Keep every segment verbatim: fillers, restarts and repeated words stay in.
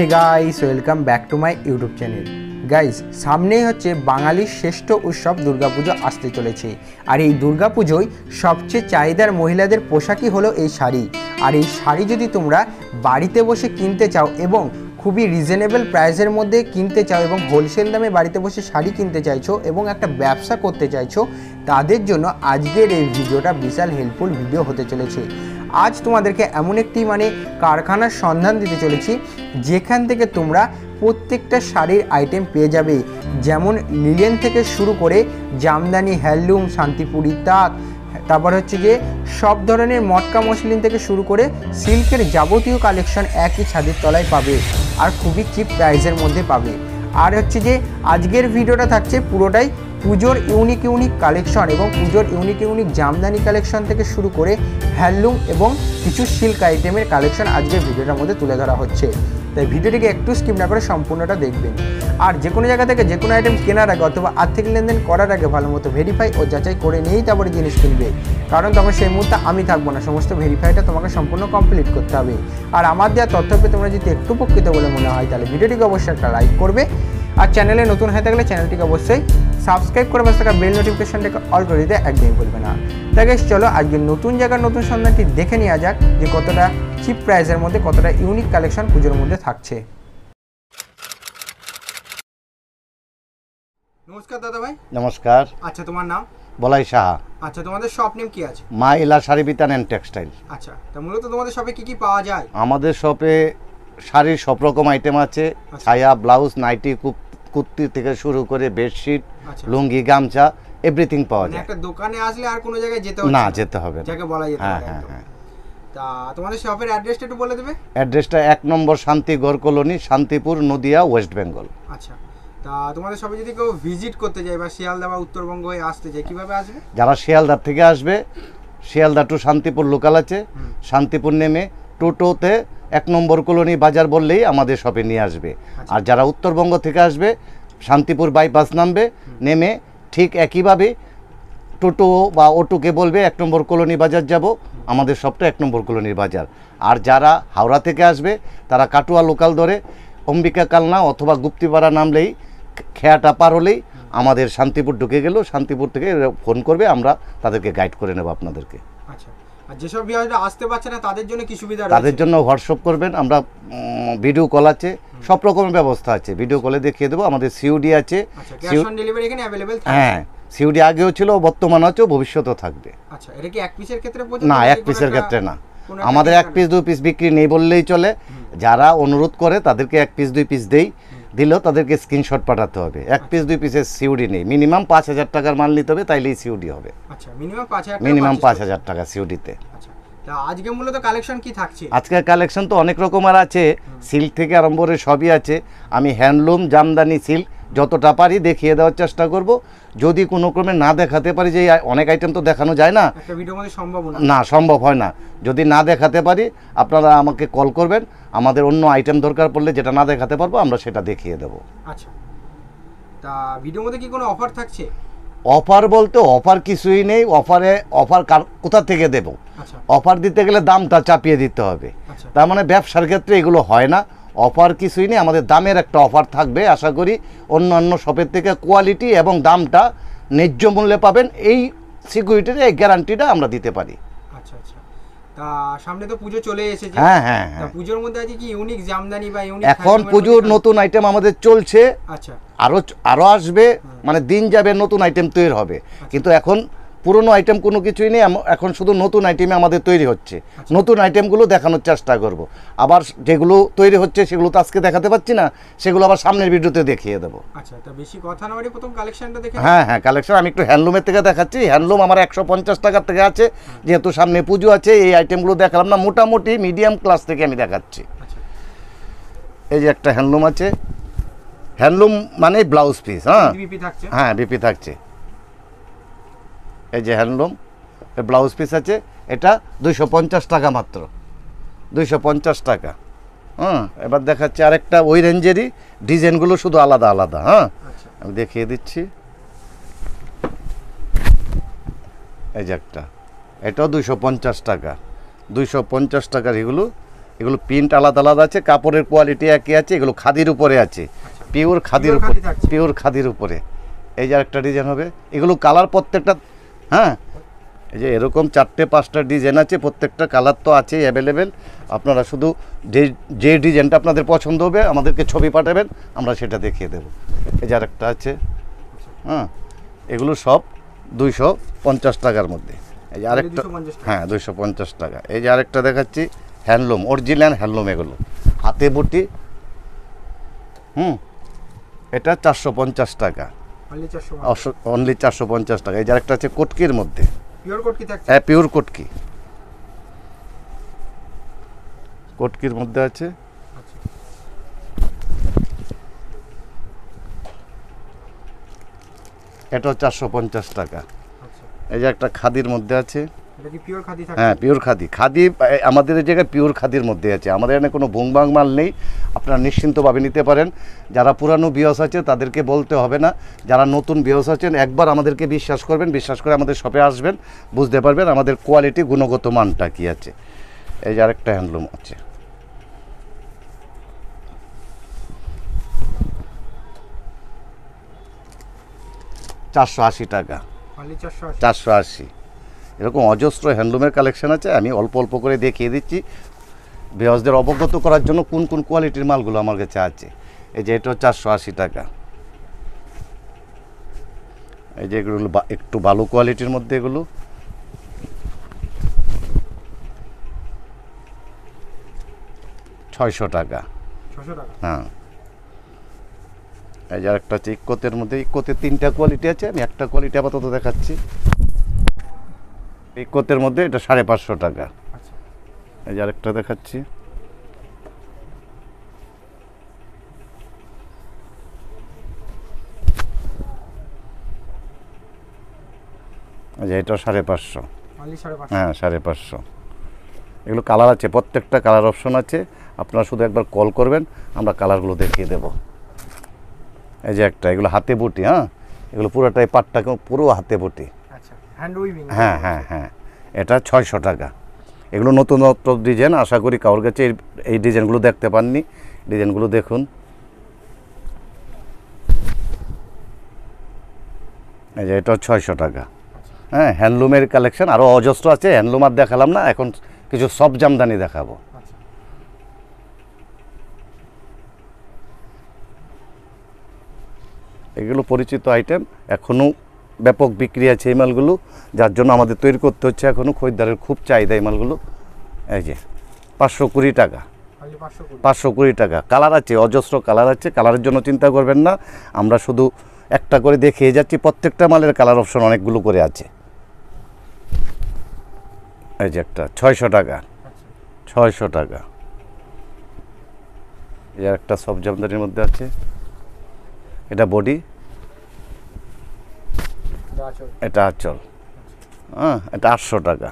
Hey guys, welcome back to my YouTube channel. Guys, সামনেই হচ্ছে বাঙালির শ্রেষ্ঠ উৎসব দুর্গাপুজো আসতে চলেছে, আর এই দুর্গাপুজোয় সবচেয়ে চাহিদার মহিলাদের পোশাকই হলো এই শাড়ি। আর এই শাড়ি যদি তোমরা বাড়িতে বসে কিনতে চাও এবং খুবই রিজনেবল প্রাইসের মধ্যে কিনতে চাও এবং হোলসেল দামে বাড়িতে বসে শাড়ি কিনতে চাইছো এবং একটা ব্যবসা করতে চাইছো, তাদের জন্য আজকের এই ভিডিওটা বিশাল হেল্পফুল ভিডিও হতে চলেছে। আজ তোমাদেরকে এমন একটি মানে কারখানার সন্ধান দিতে চলেছি যেখান থেকে তোমরা প্রত্যেকটা শাড়ির আইটেম পেয়ে যাবে, যেমন লিলেন থেকে শুরু করে জামদানি, হ্যান্ডলুম, শান্তিপুরি তাঁত, তারপর হচ্ছে গিয়ে সব ধরনের মটকা মসলিন থেকে শুরু করে সিল্কের যাবতীয় কালেকশন একই ছাদের তলায় পাবে, আর খুবই চিপ প্রাইসের মধ্যে পাবে। আর হচ্ছে যে আজকের ভিডিওটা থাকছে পুরোটাই পুজোর ইউনিক ইউনিক কালেকশন এবং পুজোর ইউনিক ইউনিক জামদানি কালেকশন থেকে শুরু করে হ্যান্ডলুম এবং কিছু সিল্ক আইটেমের কালেকশন আজকের ভিডিওটার মধ্যে তুলে ধরা হচ্ছে। তাই ভিডিওটিকে একটু স্কিপ না করে সম্পূর্ণটা দেখবেন। আর যে কোনো জায়গা থেকে যে কোনো আইটেম কেনার আগে অথবা আর্থিক লেনদেন করার আগে ভালো মতো ভেরিফাই ও যাচাই করে নিয়েই তারপরে জিনিস কিনবে, কারণ তখন সেই মুহূর্তে আমি থাকবো না, সমস্ত ভেরিফাইটা তোমাকে সম্পূর্ণ কমপ্লিট করতে হবে। আর আমার দেওয়া তথ্য পেয়ে তোমরা যদি একটু উপকৃত বলে মনে হয় তাহলে ভিডিওটিকে অবশ্যই একটা লাইক করবে, আর চ্যানেলে নতুন হয়ে থাকলে চ্যানেলটিকে অবশ্যই সাবস্ক্রাইব করে পাশে থাকা বেল নোটিফিকেশনটাকে অল করে দিতে একদমই ভুলবে না। তাই গাইস চলো আজকে নতুন জায়গার নতুন সন্ধানটি দেখে নেওয়া যাক যে কতটা চিপ প্রাইসের মধ্যে কতটা ইউনিক কালেকশন পুজোর মধ্যে থাকছে। নমস্কার দাদা ভাই। নমস্কার। আচ্ছা, তোমার নাম? বলাই সাহা। আচ্ছা, তোমাদের শপ নেম কি আছে? মা ইলা শাড়ি বিতান এন্ড টেক্সটাইল। আচ্ছা, তো মূলত তোমাদের শপে কি কি পাওয়া যায়? আমাদের শপে শাড়ির সব রকম আইটেম আছে, ছায়া, ব্লাউজ, নাইটি, কুর্তি থেকে শুরু করে বেডশিট, লুঙ্গি, গামছা, এভরিথিং পাওয়া যায়। একটা দোকানে আসলে আর কোনো জায়গায় যেতে হবে না, যেতে হবে না, জায়গা বলা যেতে হবে। হ্যাঁ হ্যাঁ। তা তোমাদের শপের অ্যাড্রেসটা একটু বলে দেবে? অ্যাড্রেসটা এক number Shantigarh colony, Shantipur, Nadia, West Bengal. আচ্ছা, তা তোমাদের শপে যদি কেউ ভিজিট করতে যায় বা শিয়ালদা বা উত্তরবঙ্গ হয়ে আসতে যায় কিভাবে আসবে? যারা শিয়ালদা থেকে আসবে, শিয়ালদা টু শান্তিপুর লোকাল আছে, শান্তিপুর নেমে টোটোতে এক নম্বর কলোনি বাজার বললেই আমাদের শপে নিয়ে আসবে। আর যারা উত্তরবঙ্গ থেকে আসবে শান্তিপুর বাইপাস নামবে, নেমে ঠিক একইভাবে টোটো বা অটোকে বলবে এক নম্বর কলোনি বাজার যাব, আমাদের শপটা এক নম্বর কলোনির বাজার। আর যারা হাওড়া থেকে আসবে তারা কাটুয়া লোকাল ধরে অম্বিকা কালনা অথবা গুপ্তিপাড়া নামলেই, খেয়াটা পার হলেই আমাদের শান্তিপুর ঢুকে গেল, শান্তিপুর থেকে ফোন করবে, আমরা তাদেরকে গাইড করে নেব আপনাদেরকে। আচ্ছা, আর যেসব ভিউয়াররা আসতে পারছে না তাদের জন্য কি সুবিধা আছে? তাদের জন্য হোয়াটসঅ্যাপ করবেন, আমরা ভিডিও কল আছে, সব রকমের ব্যবস্থা আছে, ভিডিও কলে দেখিয়ে দেবো। আমাদের সিওডি আছে। আচ্ছা, ক্যাশ অন ডেলিভারি এখানে अवेलेबल থাকে? হ্যাঁ, সিওডি আগেও ছিল, বর্তমান আছে, ভবিষ্যতেও থাকবে। আচ্ছা, এটা কি এক পিসের ক্ষেত্রে পর্যন্ত? না, এক পিসের ক্ষেত্রে না, আমাদের এক পিস দুই পিস বিক্রি নেই বললেই চলে। যারা অনুরোধ করে তাদেরকে এক পিস দুই পিস দেই, দিলেও তাদেরকে স্ক্রিনশট পাঠাতে হবে। এক পিস দুই পিসের সিওডি নেই, মিনিমাম পাঁচ হাজার টাকার মাল নিতে হবে, তাইলেই সিওডি হবে। আচ্ছা, মিনিমাম পাঁচ হাজার মিনিমাম পাঁচ হাজার টাকা সিওডিতে। আচ্ছা, তা আজকে মূলত কালেকশন কি থাকছে? আজকের কালেকশন তো অনেক রকমের আছে, সিল্ক থেকে আরম্ভ করে সবই আছে। আমি হ্যান্ডলুম, জামদানি, সিল্ক যতটা পারি দেখিয়ে দেওয়ার চেষ্টা করব। যদি কোনো ক্রমে না দেখাতে পারি, যে অনেক আইটেম তো দেখানো যায় না, না সম্ভব হয় না, যদি না দেখাতে পারি আপনারা আমাকে কল করবেন, আমাদের অন্য আইটেম দরকার পড়লে যেটা না দেখাতে পারবো আমরা সেটা দেখিয়ে দেবো। আচ্ছা, তা ভিডিওর মধ্যে কি কোনো অফার থাকছে? অফার বলতে অফার কিছুই নেই, অফারে অফার কোথা থেকে দেবো? অফার দিতে গেলে দামটা চাপিয়ে দিতে হবে, তার মানে ব্যবসার ক্ষেত্রে এগুলো হয় না। অফার কিছুই নেই, আমাদের দামের একটা অফার থাকবে, আশা করি অন্যান্য শপের থেকে কোয়ালিটি এবং দামটা ন্যায্য মূল্যে পাবেন, এই সিকিউরিটির এই গ্যারান্টিটা আমরা দিতে পারি। আচ্ছা আচ্ছা, তা সামনে তো পুজো চলে এসেছে। হ্যাঁ হ্যাঁ হ্যাঁ, পুজোর মধ্যে আজকে কি ইউনিক জামদানি বা ইউনিক? এখন পুজোর নতুন আইটেম আমাদের চলছে। আচ্ছা, আরও আরও আসবে, মানে দিন যাবে নতুন আইটেম তৈরি হবে, কিন্তু এখন পুরনো আইটেম কোনো কিছুই নেই, এখন শুধু নতুন আইটেমে আমাদের তৈরি হচ্ছে। নতুন আইটেমগুলো দেখানোর চেষ্টা করব, আবার যেগুলো তৈরি হচ্ছে সেগুলো তো আজকে দেখাতে পারছি না, সেগুলো আবার সামনের ভিডিওতে দেখিয়ে দেবো। আচ্ছা, তা বেশি কথা না বলে প্রথম কালেকশনটা দেখে। হ্যাঁ হ্যাঁ, কালেকশন আমি একটু হ্যান্ডলুমের থেকে দেখাচ্ছি। হ্যান্ডলুম আমার একশো পঞ্চাশ টাকার থেকে আছে, যেহেতু সামনে পুজো আছে এই আইটেমগুলো দেখালাম না, মোটামুটি মিডিয়াম ক্লাস থেকে আমি দেখাচ্ছি। এই যে একটা হ্যান্ডলুম আছে, হ্যান্ডলুম মানে ব্লাউজ পিস। হ্যাঁ হ্যাঁ, বিপি থাকছে। এই যে হ্যান্ডলুম ব্লাউজ পিস আছে, এটা দুইশো পঞ্চাশ টাকা মাত্র, দুইশো পঞ্চাশ টাকা। হ্যাঁ, এবার দেখাচ্ছি আরেকটা ওই রেঞ্জেরই, ডিজাইনগুলো শুধু আলাদা আলাদা। হ্যাঁ, আমি দেখিয়ে দিচ্ছি। এই যে একটা, এটাও দুইশো পঞ্চাশ টাকা, দুইশো পঞ্চাশ টাকার এগুলো। এগুলো প্রিন্ট আলাদা আলাদা আছে, কাপড়ের কোয়ালিটি একই আছে, এগুলো খাদির উপরে আছে, পিওর খাদির উপরে, পিওর খাদির উপরে। এই যে একটা ডিজাইন হবে, এগুলো কালার প্রত্যেকটা, হ্যাঁ এই যে এরকম চারটে পাঁচটা ডিজাইন আছে, প্রত্যেকটা কালার তো আছেই অ্যাভেলেবেল। আপনারা শুধু যে যে ডিজাইনটা আপনাদের পছন্দ হবে আমাদেরকে ছবি পাঠাবেন, আমরা সেটা দেখিয়ে দেবো। এই যে আরেকটা আছে, হ্যাঁ এগুলো সব দুইশো পঞ্চাশ টাকার মধ্যে। এই যে আরেকটা, হ্যাঁ দুইশো পঞ্চাশ টাকা। এই যে আরেকটা দেখাচ্ছি, হ্যান্ডলুম, অরিজিনাল হ্যান্ডলুম, এগুলো হাতে বুটি, হুম এটা চারশো পঞ্চাশ টাকা, অনলি চারশো পঞ্চাশ টাকা। এই যে আরেকটা আছে কটকির মধ্যে, হ্যাঁ পিওর কটকি, কটকির মধ্যে আছে। এটা চারশো পঞ্চাশ টাকা। এই যে একটা খাদির মধ্যে আছে, হ্যাঁ পিওর খাদি, খাদি আমাদের এই জায়গায় পিওর খাদির মধ্যে আছে, আমাদের এখানে কোনো ভুংবাং মাল নেই, আপনারা নিশ্চিন্তভাবে নিতে পারেন। যারা পুরানো ভিউয়ার্স আছে তাদেরকে বলতে হবে না, যারা নতুন ভিউয়ার্স আছেন একবার আমাদেরকে বিশ্বাস করবেন, বিশ্বাস করে আমাদের শপে আসবেন, বুঝতে পারবেন আমাদের কোয়ালিটি গুণগত মানটা কী আছে। এই যে আরেকটা হ্যান্ডলুম আছে, চারশো আশি টাকা, চারশো আশি। এরকম অজস্র হ্যান্ডলুমের কালেকশন আছে, আমি অল্প অল্প করে দেখিয়ে দিচ্ছি ভিউয়ারদের অবগত করার জন্য কোন কোন কোয়ালিটির মালগুলো আমার কাছে আছে। এই যে এটা চারশো আশি টাকা। এই যে এগুলো একটু ভালো কোয়ালিটির মধ্যে, এগুলো ছয়শো টাকা, হ্যাঁ। এই যে একটা আছে ইকোতের মধ্যে, ইকোতে তিনটা কোয়ালিটি আছে, আমি একটা কোয়ালিটি আপাতত দেখাচ্ছি। ইকোতের মধ্যে এটা সাড়ে পাঁচশো টাকা। এই যে আরেকটা দেখাচ্ছি, এই যে এটা সাড়ে পাঁচশো, হ্যাঁ সাড়ে পাঁচশো। এগুলো কালার আছে, প্রত্যেকটা কালার অপশন আছে, আপনারা শুধু একবার কল করবেন, আমরা কালারগুলো দেখিয়ে দেবো। এই যে একটা, এগুলো হাতে বুটি, হ্যাঁ এগুলো পুরোটাই পাটটা পুরো হাতে বুটি, হ্যাঁ হ্যাঁ হ্যাঁ এটা ছয়শো টাকা। এগুলো নতুনত্ব ডিজাইন, আশা করি কারোর কাছে এই ডিজাইনগুলো দেখতে পাননি, ডিজাইনগুলো দেখুন। এই যে এটা ছয়শো টাকা, হ্যাঁ হ্যান্ডলুমের কালেকশন আরও অজস্র আছে, হ্যান্ডলুম আর দেখালাম না, এখন কিছু সব জামদানি দেখাবো। এগুলো পরিচিত আইটেম, এখনও ব্যাপক বিক্রি আছে এই মালগুলো, যার জন্য আমাদের তৈরি করতে হচ্ছে, এখনও খরিদ্দারের খুব চাহিদা এই মালগুলো। এই যে পাঁচশো কুড়ি টাকা, পাঁচশো কুড়ি টাকা। কালার আছে, অজস্র কালার আছে, কালারের জন্য চিন্তা করবেন না, আমরা শুধু একটা করে দেখিয়ে যাচ্ছি, প্রত্যেকটা মালের কালার অপশন অনেকগুলো করে আছে। এই যে একটা ছয়শো টাকা, ছয়শো টাকা। এই একটা সব জামদানির মধ্যে আছে, এটা বডি, এটা আঁচল, হ্যাঁ এটা আটশো টাকা।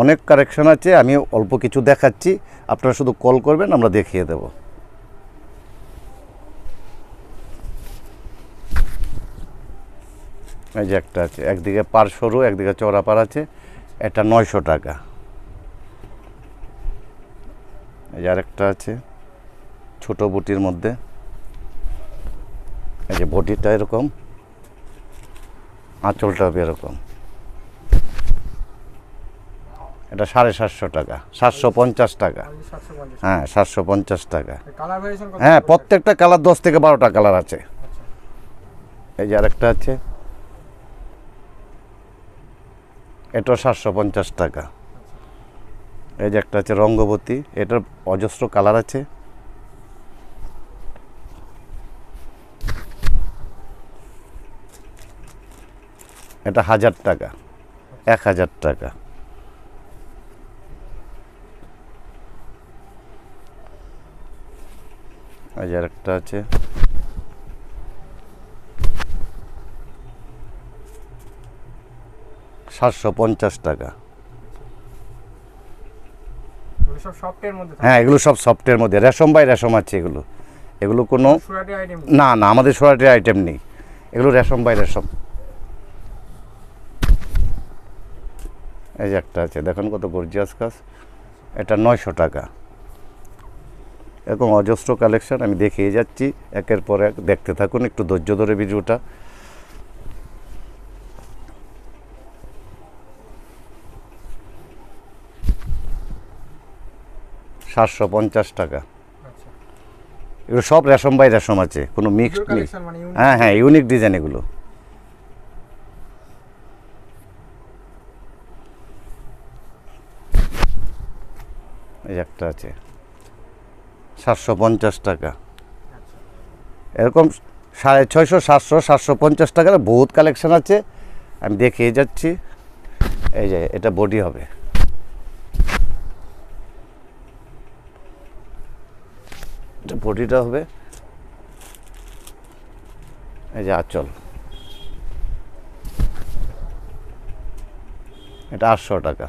অনেক কালেকশন আছে, আমি অল্প কিছু দেখাচ্ছি, আপনারা শুধু কল করবেন, আমরা দেখিয়ে দেব। এই যে একটা আছে, একদিকে পার সরু একদিকে চওড়া পার আছে, এটা নয়শো টাকা। এই যে আরেকটা আছে ছোটো বুটির মধ্যে, এই যে বডিটা এরকম, আঁচলটা হবে এরকম, এটা সাড়ে সাতশো টাকা, সাতশো পঞ্চাশ টাকা, হ্যাঁ সাতশো পঞ্চাশ টাকা। হ্যাঁ প্রত্যেকটা কালার দশ থেকে বারোটা কালার আছে। এই যে আরেকটা আছে, এটা সাতশো পঞ্চাশ টাকা। এই যে একটা আছে রঙ্গবতী, এটার অজস্র কালার আছে। এটা হাজার টাকা, এক হাজার টাকা। হাজার একটা আছে, সাতশো পঞ্চাশ টাকা। হ্যাঁ এগুলো সব সফটের মধ্যে, রেশম বাই রেশম আছে এগুলো, এগুলো কোনো না না আমাদের সোরাটির আইটেম নেই, এগুলো রেশম বাই রেশম। এই যে একটা আছে, দেখুন কত গর্জিয়াস কাজ। এটা নয়শো টাকা। এরকম অজস্র কালেকশান আমি দেখিয়ে যাচ্ছি, একের পর এক দেখতে থাকুন, একটু ধৈর্য ধরে ভিডিওটা। সাতশো পঞ্চাশ টাকা, এগুলো সব রেশম বাই রেশম আছে, কোনো মিক্সড নেই। হ্যাঁ হ্যাঁ, ইউনিক ডিজাইন এগুলো। এই একটা আছে সাতশো পঞ্চাশ টাকা, এরকম সাড়ে ছয়শো সাতশো সাতশো পঞ্চাশ টাকার বহুত কালেকশান আছে, আমি দেখিয়ে যাচ্ছি। এই যে এটা বডি হবে, এটা বডিটা হবে, এই যে আঁচল, এটা আটশো টাকা।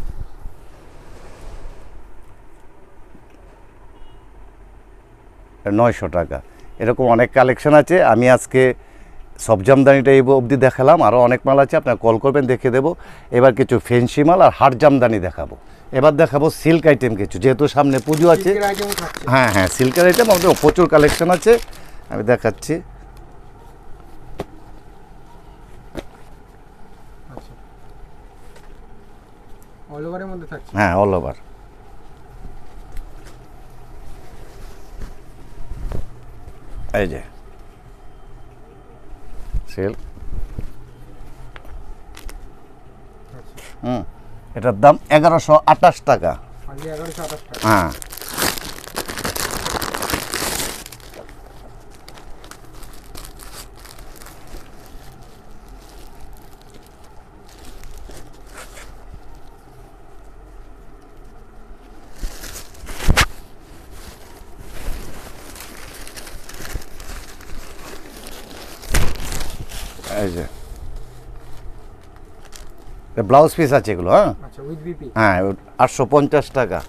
নয়শো টাকা। এরকম অনেক কালেকশান আছে। আমি আজকে সব জামদানিটা এই অবধি দেখালাম, আরও অনেক মাল আছে, আপনারা কল করবেন, দেখে দেবো। এবার কিছু ফেন্সি মাল আর হাট জামদানি দেখাবো। এবার দেখাবো সিল্ক আইটেম কিছু, যেহেতু সামনে পুজো আছে। হ্যাঁ হ্যাঁ, সিল্কের আইটেম আমাদের প্রচুর কালেকশান আছে, আমি দেখাচ্ছি। হ্যাঁ, অল ওভার। এই যে সিল্ক, হুম, এটার দাম এগারোশো আঠাশ টাকা। হ্যাঁ, ব্লাউজ পিস আছে এগুলো। হ্যাঁ হ্যাঁ, আটশো পঞ্চাশ টাকা।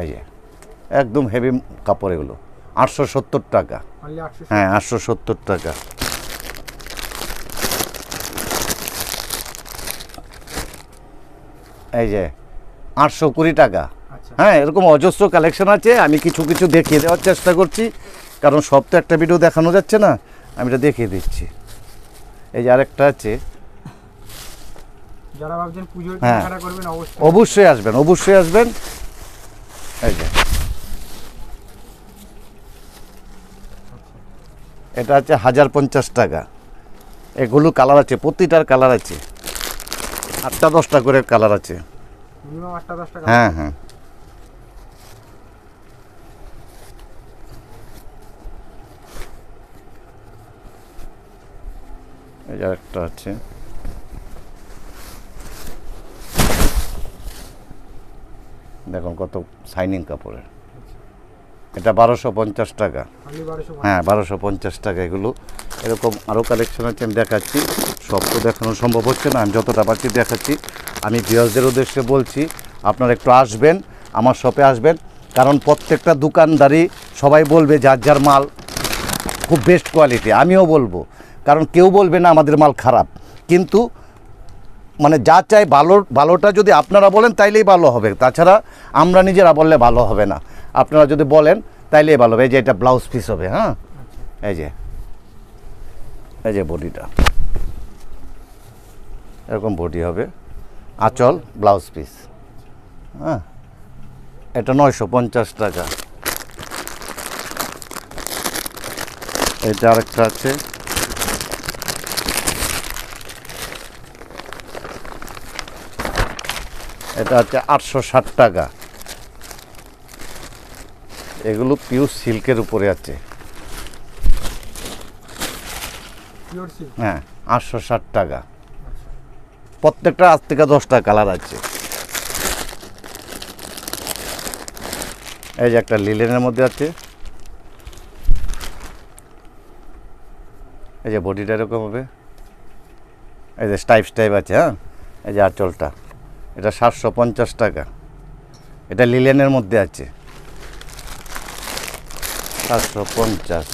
এই যে একদম হেভি কাপড় এগুলো, আটশো সত্তর টাকা। হ্যাঁ, আটশো সত্তর টাকা। এই যে আটশো কুড়ি টাকা। হ্যাঁ, এরকম অজস্র কালেকশন আছে, আমি কিছু কিছু দেখিয়ে দেওয়ার চেষ্টা করছি, কারণ সব তো একটা ভিডিও দেখানো যাচ্ছে না, আমি এটা দেখিয়ে দিচ্ছি। এই যে আরেকটা আছে, যারা ভাবছেন পুজোর কেনাকাটা করবেন অবশ্যই আসবেন, অবশ্যই আসবেন। এই যে এটা আছে হাজার পঞ্চাশ টাকা। এগুলো কালার আছে, প্রতিটার কালার আছে, আটটা দশটা করে কালার আছে। হ্যাঁ হ্যাঁ, একটা আছে দেখুন কত শাইনিং কাপড়ের, এটা বারোশো পঞ্চাশ টাকা। হ্যাঁ, বারোশো পঞ্চাশ টাকা। এগুলো এরকম আরও কালেকশন আছে, আমি দেখাচ্ছি, সব তো দেখানো সম্ভব হচ্ছে না, আমি যতটা পাচ্ছি দেখাচ্ছি। আমি ভিউয়ারদের উদ্দেশ্যে বলছি, আপনারা একটু আসবেন, আমার শপে আসবেন, কারণ প্রত্যেকটা দোকানদারি সবাই বলবে যার যার মাল খুব বেস্ট কোয়ালিটি, আমিও বলবো, কারণ কেউ বলবে না আমাদের মাল খারাপ। কিন্তু মানে যা চাই ভালো, ভালোটা যদি আপনারা বলেন তাইলেই ভালো হবে, তাছাড়া আমরা নিজেরা বললে ভালো হবে না। আপনারা যদি বলেন তাইলেই ভালো হবে। এই যে এটা ব্লাউজ পিস হবে। হ্যাঁ, এই যে এই যে বডিটা এরকম বডি হবে, আঁচল, ব্লাউজ পিস। হ্যাঁ, এটা নয়শো পঞ্চাশ টাকা। এটা আরেকটা আছে, এটা হচ্ছে আটশো ষাট টাকা। এগুলো পিওর সিল্কের উপরে আছে। হ্যাঁ, আটশো ষাট টাকা। প্রত্যেকটা আজ থেকে দশটা কালার আছে। এই যে একটা লিলেনের মধ্যে আছে, এই যে বডিটা এরকম হবে, এই যে স্টাইপ স্টাইপ আছে। হ্যাঁ, এই যে আঁচলটা, এটা সাতশো পঞ্চাশ টাকা। এটা লিলেনের মধ্যে আছে, সাতশো পঞ্চাশ।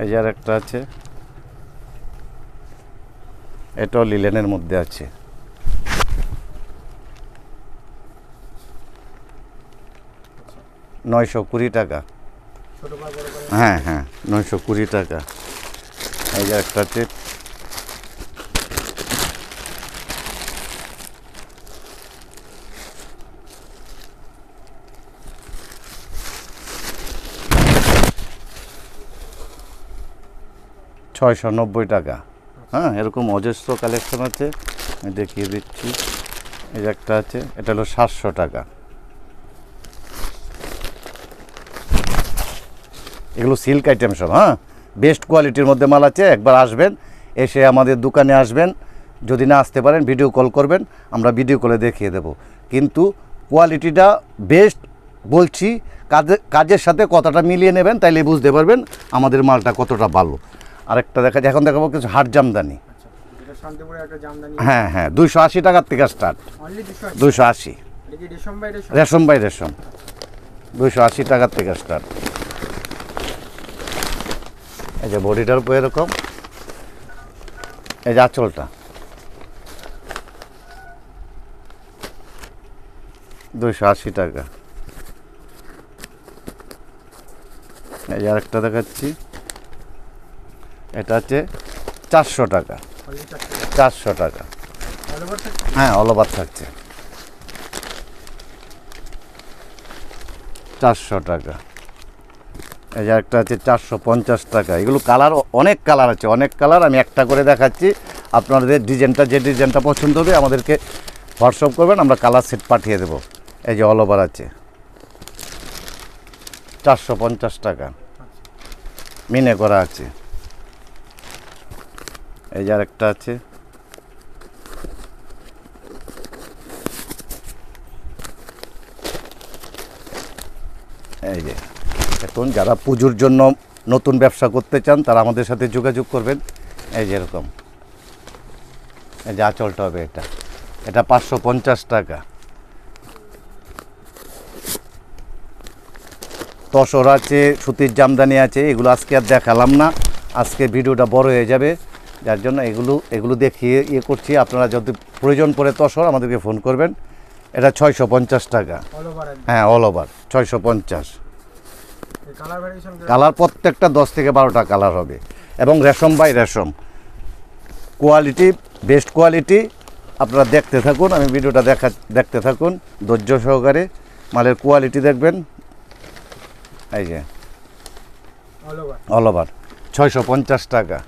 এই যে আর একটা আছে, এটাও লিলেনের মধ্যে আছে। নয়শো কুড়ি টাকা। হ্যাঁ হ্যাঁ, নয়শো কুড়ি টাকা। এই যে একটা আছে, ছয়শো নব্বই টাকা। হ্যাঁ, এরকম অজস্র কালেকশন আছে, আমি দেখিয়ে দিচ্ছি। এই যে একটা আছে, এটা হলো সাতশো টাকা। এগুলো সিল্ক আইটেম সব। হ্যাঁ, বেস্ট কোয়ালিটির মধ্যে মাল আছে। একবার আসবেন, এসে আমাদের দোকানে আসবেন। যদি না আসতে পারেন, ভিডিও কল করবেন, আমরা ভিডিও কলে দেখিয়ে দেব। কিন্তু কোয়ালিটিটা বেস্ট বলছি, কাজের কাজের সাথে কথাটা মিলিয়ে নেবেন, তাইলে বুঝতে পারবেন আমাদের মালটা কতটা ভালো। আরেকটা দেখা যায়, এখন দেখাবো কিছু হাট জামদানি। হ্যাঁ হ্যাঁ, দুইশো আশি টাকার থেকে স্টার্ট। দুইশো আশি রেশম বাই রেশম, দুইশো আশি টাকার থেকে স্টার্ট। এই যে বডিটার উপর এরকম, এই যে আঁচলটা, দুইশো আশি টাকা। এই যে আরেকটা দেখাচ্ছি, এটা আছে চারশো টাকা। চারশো টাকা, হ্যাঁ, অল ওভার থাকছে চারশো টাকা। এই যে একটা আছে চারশো পঞ্চাশ টাকা। এগুলো কালার, অনেক কালার আছে, অনেক কালার। আমি একটা করে দেখাচ্ছি আপনাদের। ডিজাইনটা, যে ডিজাইনটা পছন্দ হবে আমাদেরকে হোয়াটসঅ্যাপ করবেন, আমরা কালার সেট পাঠিয়ে দেব। এই যে অল ওভার আছে, চারশো পঞ্চাশ টাকা। মিনে করা আছে। এই যে আরেকটা আছে, এই যে। এখন যারা পুজোর জন্য নতুন ব্যবসা করতে চান, তারা আমাদের সাথে যোগাযোগ করবেন। এই যে এরকম, এই যে আঁচলটা হবে এটা, এটা পাঁচশো পঞ্চাশ টাকা। তসর আছে, সুতির জামদানি আছে। এগুলো আজকে আর দেখালাম না, আজকে ভিডিওটা বড় হয়ে যাবে, যার জন্য এগুলো এগুলো দেখিয়ে ইয়ে করছি। আপনারা যদি প্রয়োজন পড়ে তসর, আমাদেরকে ফোন করবেন। এটা ছয়শো পঞ্চাশ টাকা। হ্যাঁ, অল ওভার ছয়শো পঞ্চাশ। কালার প্রত্যেকটা দশ থেকে বারোটা কালার হবে, এবং রেশম বাই রেশম। Quality best quality. আপনারা দেখতে থাকুন, আমি ভিডিওটা দেখা দেখতে থাকুন ধৈর্য সহকারে। মালের কোয়ালিটি দেখবেন। এই যে অল ওভার ছয়শো পঞ্চাশ টাকা।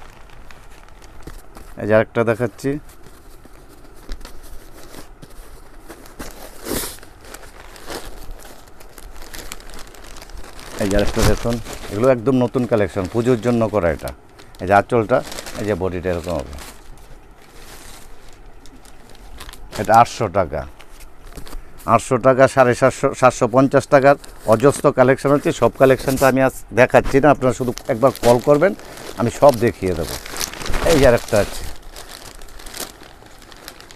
এই যে আরেকটা দেখাচ্ছি, এই যে আরেকটা দেখুন। এগুলো একদম নতুন কালেকশন, পুজোর জন্য করা এটা। এই যে আঁচলটা, এই যে বডিটা এরকম হবে। এটা আটশো টাকা। আটশো টাকা, সাড়ে সাতশো, সাতশো পঞ্চাশ টাকার অজস্র কালেকশন আছে। সব কালেকশনটা আমি আজ দেখাচ্ছি না, আপনারা শুধু একবার কল করবেন, আমি সব দেখিয়ে দেবো। এই যে আরেকটা আছে,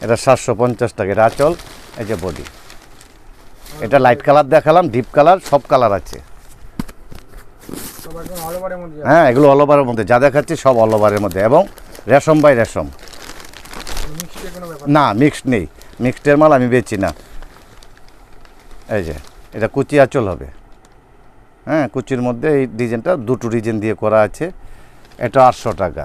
এটা সাতশো পঞ্চাশ টাকা। এটা আঁচল, এই যে বডি। এটা লাইট কালার দেখালাম, ডিপ কালার, সব কালার আছে। হ্যাঁ, এগুলো অল ওভারের মধ্যে যা দেখাচ্ছি সব অল ওভারের মধ্যে, এবং রেশম বাই রেশম। না, মিক্সড নেই, মিক্সডের মাল আমি বেচি না। এই যে এটা কুচি আঁচল হবে। হ্যাঁ, কুচির মধ্যে এই ডিজাইনটা দুটো ডিজাইন দিয়ে করা আছে। এটা আটশো টাকা।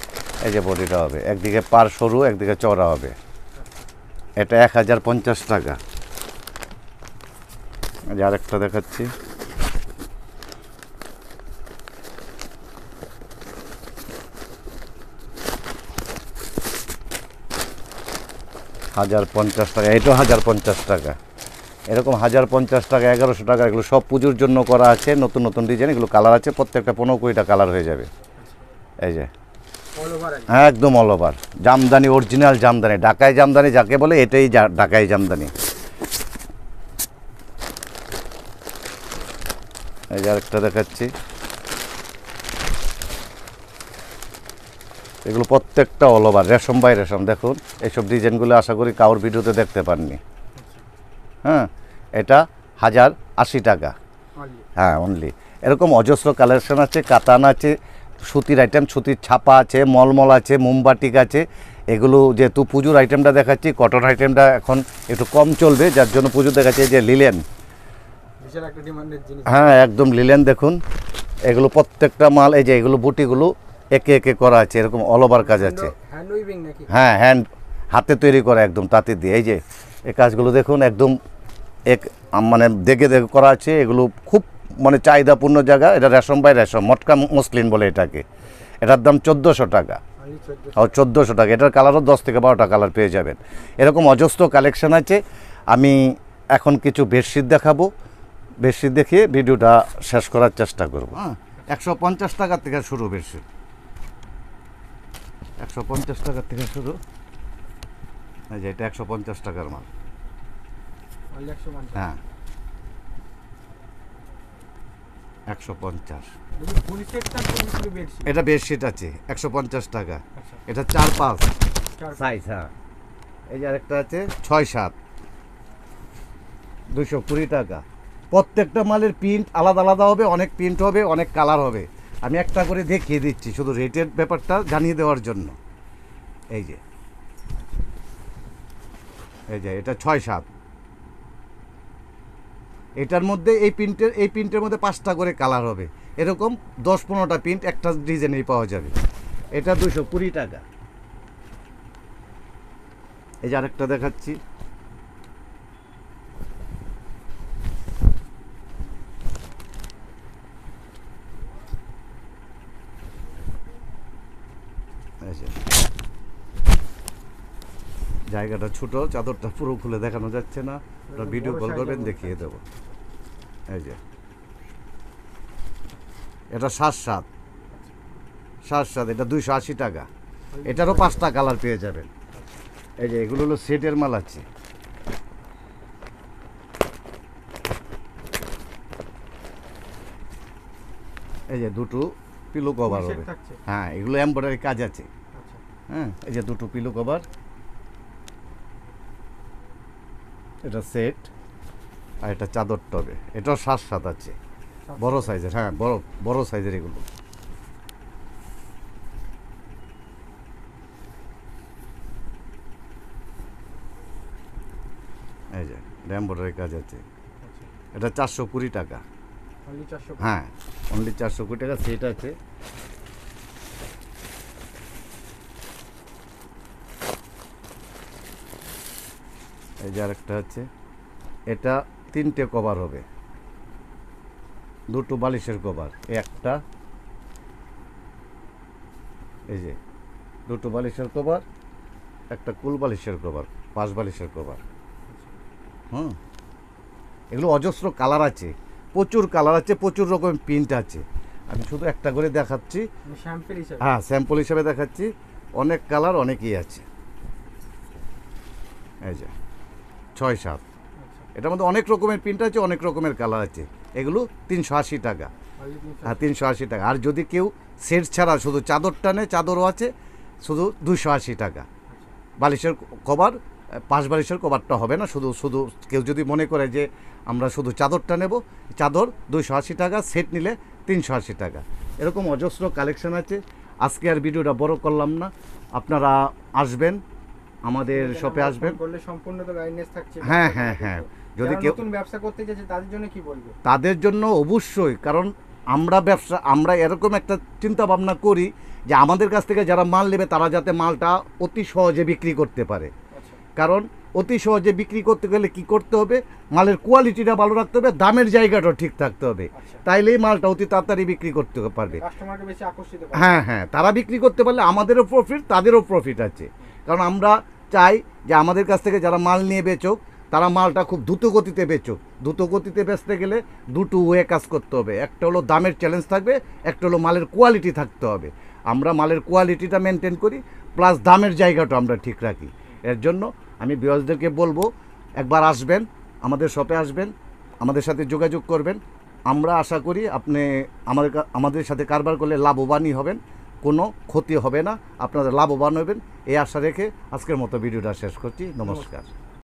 এই যে বডিটা হবে, একদিকে পার সরু একদিকে চওড়া হবে। এটা এক হাজার পঞ্চাশ টাকা। আরেকটা দেখাচ্ছি, হাজার পঞ্চাশ টাকা, এটাও হাজার পঞ্চাশ টাকা। এরকম হাজার পঞ্চাশ টাকা, এগারোশো টাকা, এগুলো সব পুজোর জন্য করা আছে। নতুন নতুন ডিজাইন, এগুলো কালার আছে প্রত্যেকটা পনেরো কুড়িটা কালার হয়ে যাবে। এই যে হ্যাঁ, একদম all over jamdani, original jamdani, ঢাকাই জামদানি যাকে বলে, এটাই ঢাকাই জামদানি। এই যে আরেকটা দেখাচ্ছি, এগুলো প্রত্যেকটা অল ওভার রেশম বাই রেশম। দেখুন এইসব ডিজাইনগুলো আশা করি কাউর ভিডিওতে দেখতে পাননি। হ্যাঁ, এটা হাজার আশি টাকা। হ্যাঁ, অনলি। এরকম অজস্র কালেকশন আছে, কাতান আছে, সুতির আইটেম, সুতির ছাপা আছে, মলমল আছে, মোমবাটিক আছে। এগুলো যেহেতু পুজোর আইটেমটা দেখাচ্ছি, কটন আইটেমটা এখন একটু কম চলবে, যার জন্য পুজো দেখাচ্ছি। যে লিলেন, হ্যাঁ একদম লিলেন দেখুন, এগুলো প্রত্যেকটা মাল। এই যে এগুলো বুটিগুলো একে একে করা আছে, এরকম অল ওভার কাজ আছে। হ্যাঁ, হ্যান্ড হাতে তৈরি করা, একদম তাঁতি দিয়ে। এই যে এই কাজগুলো দেখুন, একদম এক মানে দেখে দেখে করা আছে। এগুলো খুব মানে চাহিদাপূর্ণ জায়গা। এটা রেশম বাই রেশম, মটকা মসলিন বলে এটাকে। এটার দাম চোদ্দোশো টাকা, আর চোদ্দোশো টাকা। এটার কালারও দশ থেকে বারোটা কালার পেয়ে যাবেন। এরকম অজস্র কালেকশান আছে। আমি এখন কিছু বেডশিট দেখাবো, বেডশিট দেখিয়ে ভিডিওটা শেষ করার চেষ্টা করবো। হ্যাঁ, একশো পঞ্চাশ টাকা থেকে শুরু বেডশিট, একশো পঞ্চাশ টাকা থেকে শুরু। এই যে এটা একশো পঞ্চাশ টাকার মাল। হ্যাঁ, একশো পঞ্চাশ। এটা বেডশিট আছে একশো পঞ্চাশ টাকা। এটা চার পাঁচ সাইজ। হ্যাঁ, এই যে আরেকটা আছে ছয় সাত, দুশো কুড়ি টাকা। প্রত্যেকটা মালের প্রিন্ট আলাদা আলাদা হবে, অনেক প্রিন্ট হবে, অনেক কালার হবে। আমি একটা করে দেখিয়ে দিচ্ছি, শুধু রেটের ব্যাপারটা জানিয়ে দেওয়ার জন্য। এই যে এই যে এটা ছয় সাত। এটার মধ্যে এই প্রিন্টের এই প্রিন্টের মধ্যে পাঁচটা করে কালার হবে। এরকম দশ পনেরোটা প্রিন্ট একটা ডিজাইনেই পাওয়া যাবে। এটা দুশো কুড়ি টাকা। এই যে আরেকটা দেখাচ্ছি, জায়গাটা ছোট, চাদরটা পুরো খুলে দেখানো যাচ্ছে না, ওটা ভিডিও কল করবেন দেখিয়ে দেবো। এই যে এটা সাত সাত সাত সাত এটা দুইশো আশি টাকা। এটারও পাঁচটা কালার পেয়ে যাবেন। এই যে এগুলো হলো সেটের মাল আছে। এই যে দুটো পিলো কভার হবে। হ্যাঁ, এগুলো এমব্রয়ডারি কাজ আছে। হ্যাঁ, এই যে দুটো পিলো কভার, এটা সেট, আর এটা চাদর টবে। এটাও সাত সাত আছে, বড় সাইজের। হ্যাঁ, বড় বড় সাইজের এগুলো। এই যে এমব্রয়ডারি কাজ আছে। এটা চারশো কুড়ি টাকা। হ্যাঁ, অনলি চারশো কুড়ি টাকা সেট আছে। এই যে আরেকটা আছে, এটা তিনটে কভার হবে, দুটো বালিশের কভার, একটা এই যে দুটো বালিশের কভার, একটা কুল বালিশের কভার, পাঁচ বালিশের কভার। হুম, এগুলো অজস্র কালার আছে, প্রচুর কালার আছে, প্রচুর রকমের প্রিন্ট আছে। আমি শুধু একটা করে দেখাচ্ছি স্যাম্পল হিসাবে। হ্যাঁ, স্যাম্পল হিসাবে দেখাচ্ছি, অনেক কালার অনেকই আছে। এই যে ছয় সাত, এটার মধ্যে অনেক রকমের প্রিন্ট আছে, অনেক রকমের কালার আছে। এগুলো তিনশো আশি টাকা। হ্যাঁ, তিনশো আশি টাকা। আর যদি কেউ সেট ছাড়া শুধু চাদরটা নেয়, চাদরও আছে, শুধু দুশো আশি টাকা। বালিশের কভার, পাঁচ বালিশের কভারটা হবে না। শুধু শুধু কেউ যদি মনে করে যে আমরা শুধু চাদরটা নেব, চাদর দুশো আশি টাকা, সেট নিলে তিনশো আশি টাকা। এরকম অজস্র কালেকশান আছে। আজকে আর ভিডিওটা বড় করলাম না, আপনারা আসবেন, আমাদের শপে আসবেন, সম্পূর্ণ তো গাইডেন্স থাকছে। হ্যাঁ হ্যাঁ হ্যাঁ, যদি কেউ নতুন ব্যবসা করতে চায় তাদের জন্য কি বলবো? তাদের জন্য অবশ্যই, কারণ আমরা ব্যবসা আমরা এরকম একটা চিন্তা ভাবনা করি যে আমাদের কাছ থেকে যারা মাল নেবে তারা যাতে মালটা অতি সহজে বিক্রি করতে পারে। কারণ অতি সহজে বিক্রি করতে গেলে কি করতে হবে, মালের কোয়ালিটিটা ভালো রাখতে হবে, দামের জায়গাটাও ঠিক থাকতে হবে, তাইলেই মালটা অতি তাড়াতাড়ি বিক্রি করতে পারবে। হ্যাঁ হ্যাঁ, তারা বিক্রি করতে পারলে আমাদেরও প্রফিট, তাদেরও প্রফিট আছে। কারণ আমরা চাই যে আমাদের কাছ থেকে যারা মাল নিয়ে বেচোক তারা মালটা খুব দ্রুত গতিতে বেচুক। দ্রুত গতিতে বেচতে গেলে দুটো ওয়ে কাজ করতে হবে, একটা হলো দামের চ্যালেঞ্জ থাকবে, একটা হলো মালের কোয়ালিটি থাকতে হবে। আমরা মালের কোয়ালিটিটা মেনটেন করি প্লাস দামের জায়গাটা আমরা ঠিক রাখি। এর জন্য আমি ভিউয়ার্সদেরকে বলবো একবার আসবেন, আমাদের শপে আসবেন, আমাদের সাথে যোগাযোগ করবেন। আমরা আশা করি আপনি আমাদের আমাদের সাথে কারবার করলে লাভবানই হবেন, কোনো ক্ষতি হবে না, আপনারা লাভবান হবেন। এই আশা রেখে আজকের মতো ভিডিওটা শেষ করছি। নমস্কার।